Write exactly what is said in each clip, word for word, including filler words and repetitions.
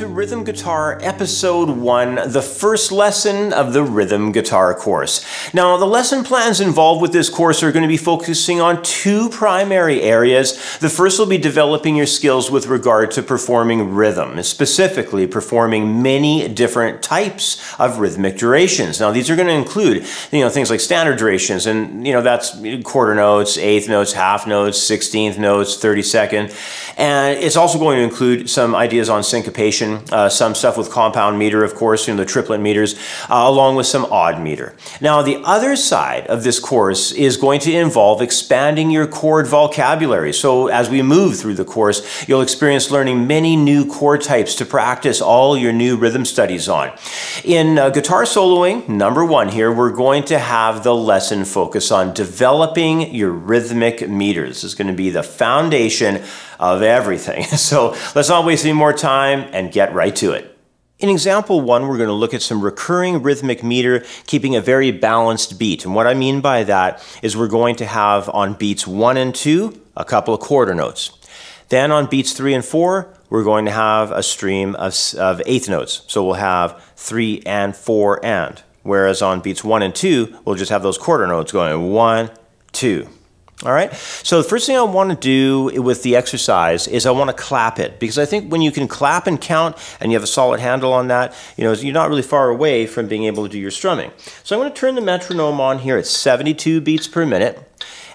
to Rhythm Guitar Episode one, the first lesson of the Rhythm Guitar course. Now, the lesson plans involved with this course are going to be focusing on two primary areas. The first will be developing your skills with regard to performing rhythm, specifically performing many different types of rhythmic durations. Now, these are going to include, you know, things like standard durations, and, you know, that's quarter notes, eighth notes, half notes, sixteenth notes, thirty-second, and it's also going to include some ideas on syncopation, uh, some stuff with compound meter, of course, you know, the triplet meters, uh, along with some odd meter. Now, the other side of this course is going to involve expanding your chord vocabulary. So as we move through the course, you'll experience learning many new chord types to practice all your new rhythm studies on. In uh, guitar soloing, number one here, we're going to have the lesson focus on developing your rhythmic meters. This is going to be the foundation of everything. So let's not waste any more time and get right to it. In example one, we're going to look at some recurring rhythmic meter, keeping a very balanced beat. And what I mean by that is we're going to have on beats one and two, a couple of quarter notes. Then on beats three and four, we're going to have a stream of, of eighth notes. So we'll have three and four and. Whereas on beats one and two, we'll just have those quarter notes going one, two. All right, so the first thing I want to do with the exercise is I want to clap it, because I think when you can clap and count and you have a solid handle on that, you know, you're not really far away from being able to do your strumming. So I'm going to turn the metronome on here at seventy-two beats per minute,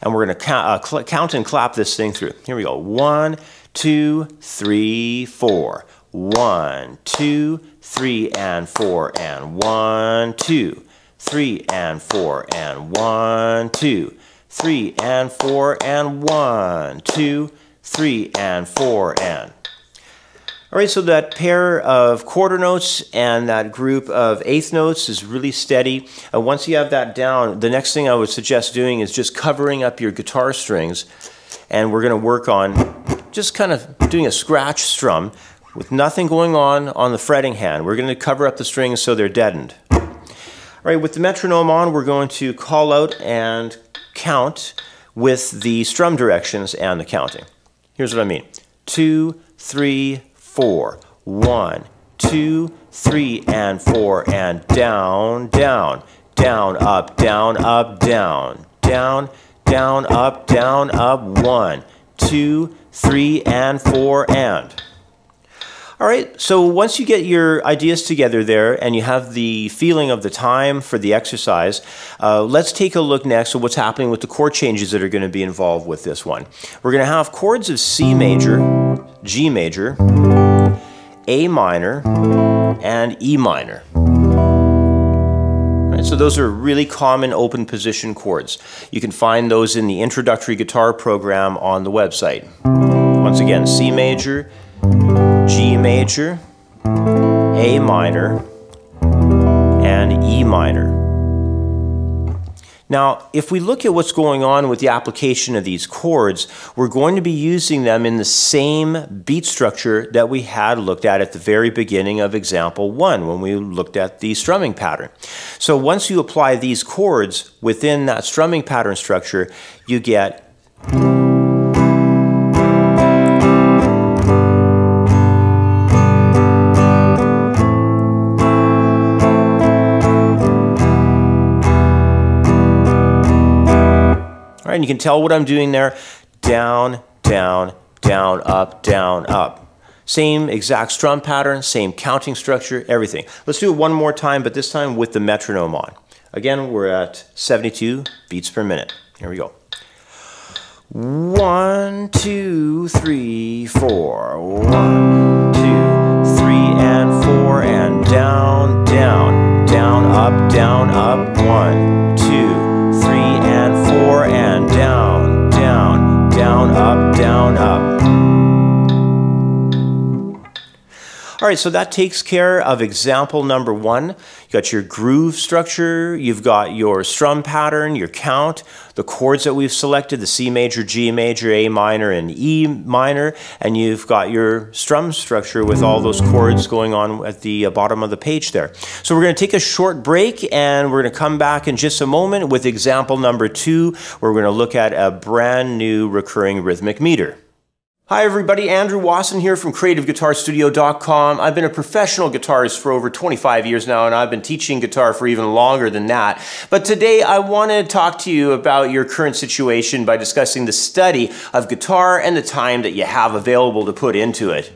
and we're going to uh, count and clap this thing through. Here we go. One, two, three, four. One, two, three, and four, and one, two, three, and four, and one, two. Three and four and one, two, three and four and. All right, so that pair of quarter notes and that group of eighth notes is really steady. Uh, once you have that down, the next thing I would suggest doing is just covering up your guitar strings. And we're gonna work on just kind of doing a scratch strum with nothing going on on the fretting hand. We're gonna cover up the strings so they're deadened. All right, with the metronome on, we're going to call out and count with the strum directions and the counting. Here's what I mean. Two, three, four. One, two, three, and four, and down, down, down, up, down, up, down, down, down, up, down, up, one, two, three, and four, and. All right, so once you get your ideas together there and you have the feeling of the time for the exercise, uh, let's take a look next at what's happening with the chord changes that are going to be involved with this one. We're going to have chords of C major, G major, A minor, and E minor. So those are really common open position chords. You can find those in the introductory guitar program on the website. Once again, C major, G major, A minor, and E minor. Now, if we look at what's going on with the application of these chords, we're going to be using them in the same beat structure that we had looked at at the very beginning of example one when we looked at the strumming pattern. So once you apply these chords within that strumming pattern structure, you get and you can tell what I'm doing there. Down, down, down, up, down, up. Same exact strum pattern, same counting structure, everything. Let's do it one more time, but this time with the metronome on. Again, we're at seventy-two beats per minute. Here we go. One, two, three, four. One, two, three, and four, and down, down, down, up, down, up, one, two. Four and down, down, down, up, down, up. All right, so that takes care of example number one. You got your groove structure, you've got your strum pattern, your count, the chords that we've selected, the C major, G major, A minor, and E minor, and you've got your strum structure with all those chords going on at the bottom of the page there. So we're going to take a short break, and we're going to come back in just a moment with example number two, where we're going to look at a brand new recurring rhythmic meter. Hi everybody, Andrew Wasson here from Creative Guitar Studio dot com. I've been a professional guitarist for over twenty-five years now, and I've been teaching guitar for even longer than that. But today I want to talk to you about your current situation by discussing the study of guitar and the time that you have available to put into it.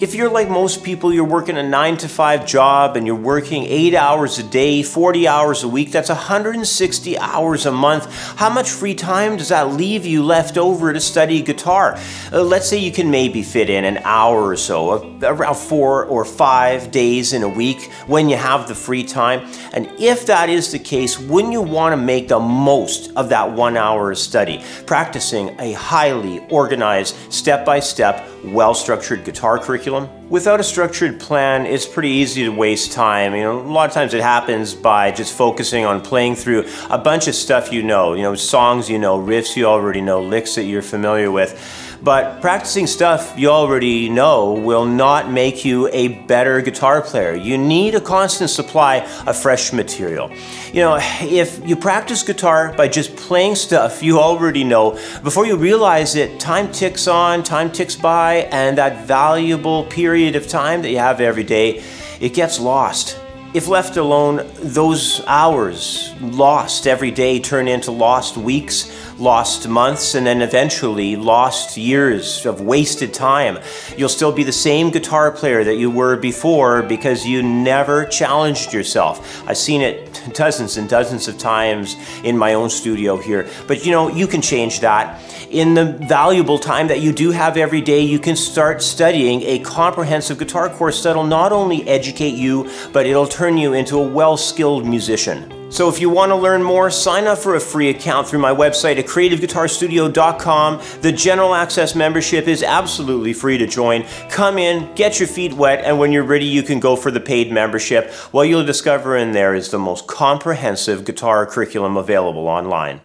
If you're like most people, you're working a nine to five job and you're working eight hours a day, forty hours a week, that's one hundred sixty hours a month. How much free time does that leave you left over to study guitar? Uh, let's say you can maybe fit in an hour or so, uh, around four or five days in a week when you have the free time. And if that is the case, wouldn't you want to make the most of that one hour of study, practicing a highly organized, step-by-step, well-structured guitar curriculum? Without a structured plan, it's pretty easy to waste time. You know, a lot of times it happens by just focusing on playing through a bunch of stuff you know, you know, songs you know, riffs you already know, licks that you're familiar with. But practicing stuff you already know will not make you a better guitar player. You need a constant supply of fresh material. You know, if you practice guitar by just playing stuff you already know, before you realize it, time ticks on, time ticks by, and that valuable period of time that you have every day, it gets lost. If left alone, those hours lost every day turn into lost weeks, lost months, and then eventually lost years of wasted time. You'll still be the same guitar player that you were before because you never challenged yourself. I've seen it dozens and dozens of times in my own studio here. But you know, you can change that. In the valuable time that you do have every day, you can start studying a comprehensive guitar course that'll not only educate you, but it'll turn you into a well-skilled musician. So if you want to learn more, sign up for a free account through my website at Creative Guitar Studio dot com. The general access membership is absolutely free to join. Come in, get your feet wet, and when you're ready, you can go for the paid membership. What you'll discover in there is the most comprehensive guitar curriculum available online.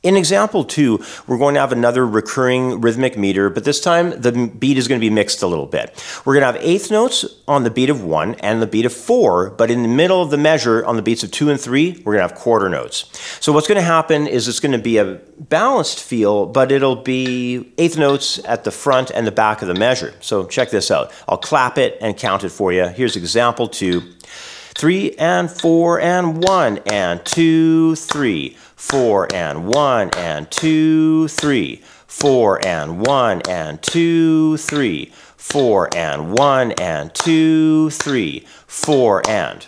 In example two, we're going to have another recurring rhythmic meter, but this time the beat is going to be mixed a little bit. We're going to have eighth notes on the beat of one and the beat of four, but in the middle of the measure on the beats of two and three, we're going to have quarter notes. So what's going to happen is it's going to be a balanced feel, but it'll be eighth notes at the front and the back of the measure. So check this out. I'll clap it and count it for you. Here's example two. Three and four and one and two, three. Four and one and two, three. Four and one and two, three. Four and one and two, three. Four and.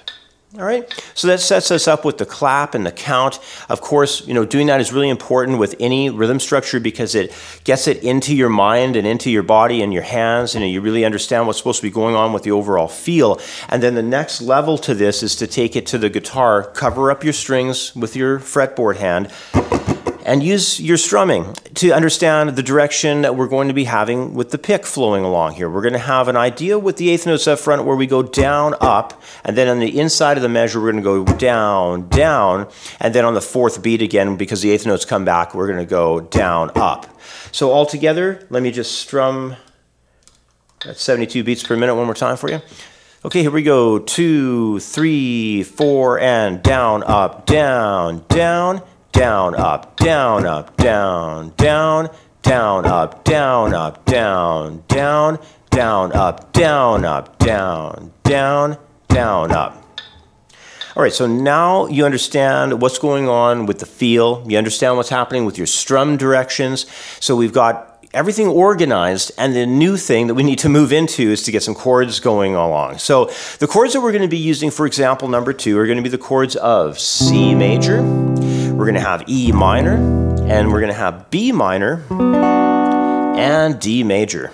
All right, so that sets us up with the clap and the count. Of course, you know, doing that is really important with any rhythm structure because it gets it into your mind and into your body and your hands, and you really understand what's supposed to be going on with the overall feel. And then the next level to this is to take it to the guitar, cover up your strings with your fretboard hand, and use your strumming to understand the direction that we're going to be having with the pick flowing along here. We're going to have an idea with the eighth notes up front where we go down, up, and then on the inside of the measure, we're going to go down, down, and then on the fourth beat again, because the eighth notes come back, we're going to go down, up. So all together, let me just strum at seventy-two beats per minute one more time for you. Okay, here we go. Two, three, four, and down, up, down, down. Down, up, down, up, down, down, down, up, down, up, down, down, down, up, down, up, down, down, down, up. All right, so now you understand what's going on with the feel. You understand what's happening with your strum directions. So we've got everything organized, and the new thing that we need to move into is to get some chords going along. So the chords that we're going to be using for example number two are going to be the chords of C major. We're going to have E minor, and we're going to have B minor, and D major.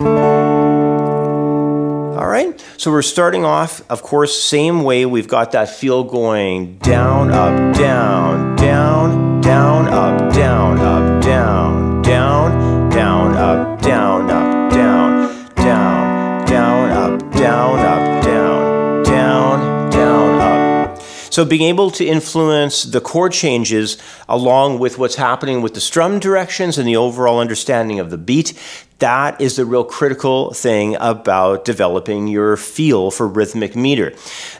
All right, so we're starting off, of course, same way. We've got that feel going down, up, down, down, down, up, down, up, down, down, down, up, down, up, down, down, down, up, down, up, down, down, down, up. So being able to influence the chord changes along with what's happening with the strum directions and the overall understanding of the beat That is the real critical thing about developing your feel for rhythmic meter.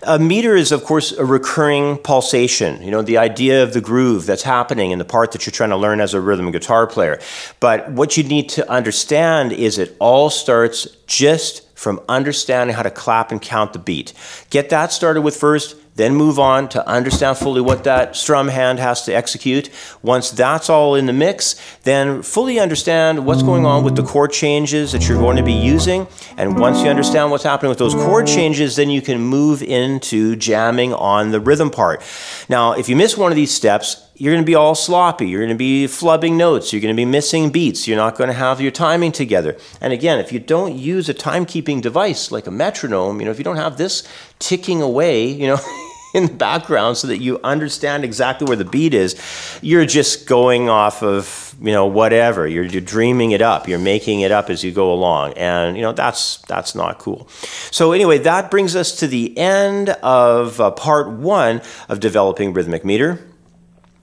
A meter is, of course, a recurring pulsation, you know, the idea of the groove that's happening in the part that you're trying to learn as a rhythm guitar player. But what you need to understand is it all starts just from understanding how to clap and count the beat. Get that started with first, then move on to understand fully what that strum hand has to execute. Once that's all in the mix, then fully understand what's going on with the chord changes that you're going to be using. And once you understand what's happening with those chord changes, then you can move into jamming on the rhythm part. Now, if you miss one of these steps, you're going to be all sloppy. You're going to be flubbing notes. You're going to be missing beats. You're not going to have your timing together. And again, if you don't use a timekeeping device like a metronome, you know, if you don't have this ticking away, you know, in the background so that you understand exactly where the beat is, you're just going off of, you know, whatever. You're, you're dreaming it up. You're making it up as you go along. And, you know, that's, that's not cool. So anyway, that brings us to the end of uh, part one of developing rhythmic meter.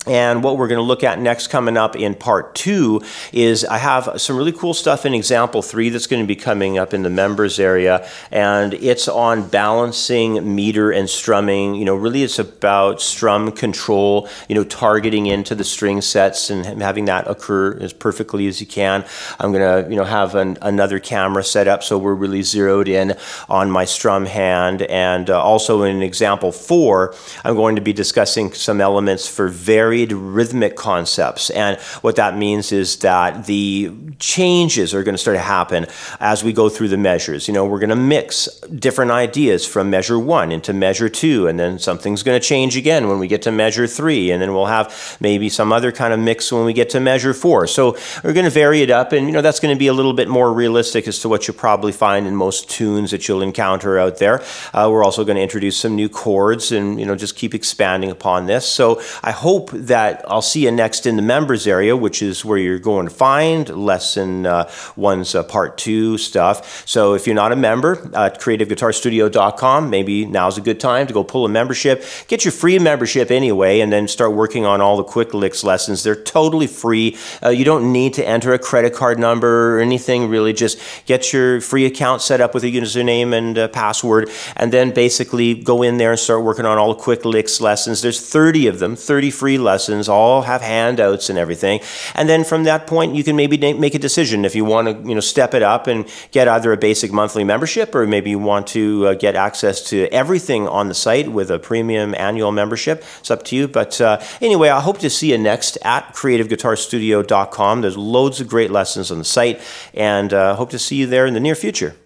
And what we're going to look at next coming up in part two is I have some really cool stuff in example three that's going to be coming up in the members area, and it's on balancing meter and strumming. You know, really it's about strum control, you know, targeting into the string sets and having that occur as perfectly as you can. I'm going to, you know, have an, another camera set up so we're really zeroed in on my strum hand. And uh, also in example four, I'm going to be discussing some elements for very rhythmic concepts, and what that means is that the changes are going to start to happen as we go through the measures. You know, we're going to mix different ideas from measure one into measure two, and then something's going to change again when we get to measure three, and then we'll have maybe some other kind of mix when we get to measure four. So we're going to vary it up, and you know, that's going to be a little bit more realistic as to what you'll probably find in most tunes that you'll encounter out there. Uh, we're also going to introduce some new chords, and you know, just keep expanding upon this. So I hope that I'll see you next in the members area, which is where you're going to find lesson uh, one's uh, part two stuff. So if you're not a member at creative guitar studio dot com, maybe now's a good time to go pull a membership, get your free membership anyway, and then start working on all the quick licks lessons. They're totally free. Uh, you don't need to enter a credit card number or anything really. Just get your free account set up with a username and a password, and then basically go in there and start working on all the quick licks lessons. There's thirty of them, thirty free lessons, all have handouts and everything. And then from that point, you can maybe make a decision if you want to, you know, step it up and get either a basic monthly membership, or maybe you want to uh, get access to everything on the site with a premium annual membership. It's up to you. But uh, anyway, I hope to see you next at creative guitar studio dot com. There's loads of great lessons on the site, and uh, hope to see you there in the near future.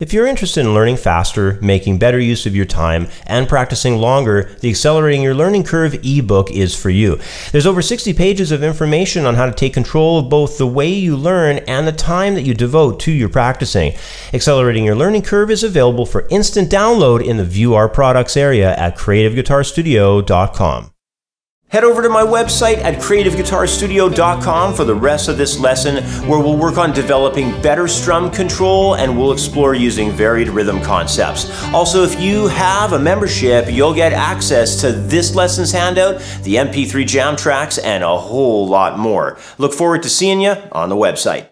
If you're interested in learning faster, making better use of your time, and practicing longer, the Accelerating Your Learning Curve ebook is for you. There's over sixty pages of information on how to take control of both the way you learn and the time that you devote to your practicing. Accelerating Your Learning Curve is available for instant download in the View Our Products area at creative guitar studio dot com. Head over to my website at creative guitar studio dot com for the rest of this lesson, where we'll work on developing better strum control, and we'll explore using varied rhythm concepts. Also, if you have a membership, you'll get access to this lesson's handout, the M P three jam tracks, and a whole lot more. Look forward to seeing you on the website.